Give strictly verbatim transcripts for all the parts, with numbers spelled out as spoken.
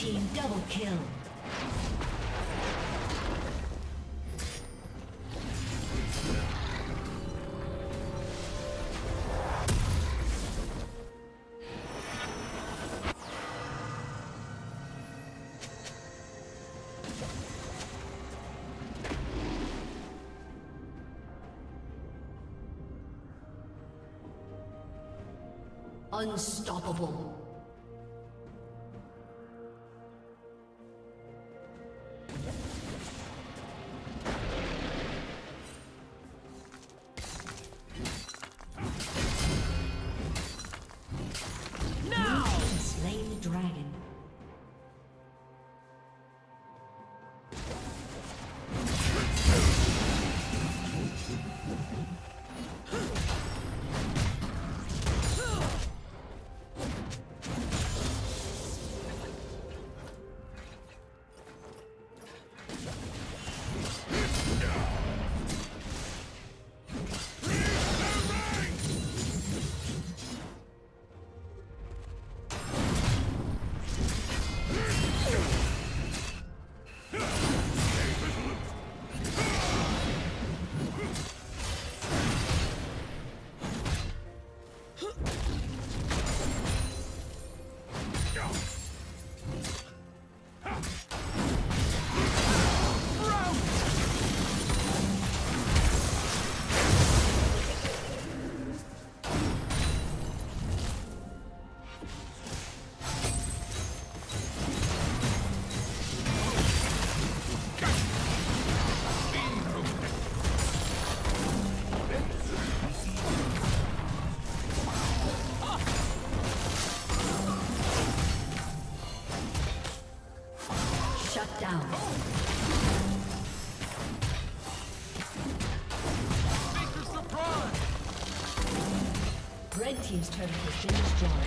team double kill. Unstoppable. Red team's turret has been destroyed.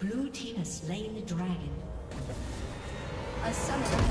Blue team has slain the dragon. A summoner